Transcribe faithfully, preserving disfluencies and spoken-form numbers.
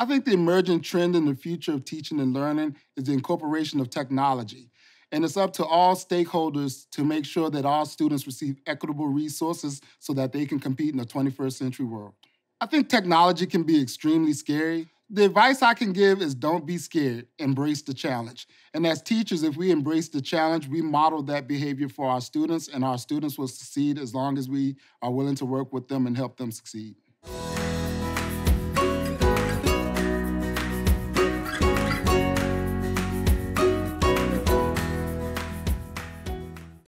I think the emerging trend in the future of teaching and learning is the incorporation of technology. And it's up to all stakeholders to make sure that all students receive equitable resources so that they can compete in the twenty-first century world. I think technology can be extremely scary. The advice I can give is don't be scared, embrace the challenge. And as teachers, if we embrace the challenge, we model that behavior for our students, and our students will succeed as long as we are willing to work with them and help them succeed.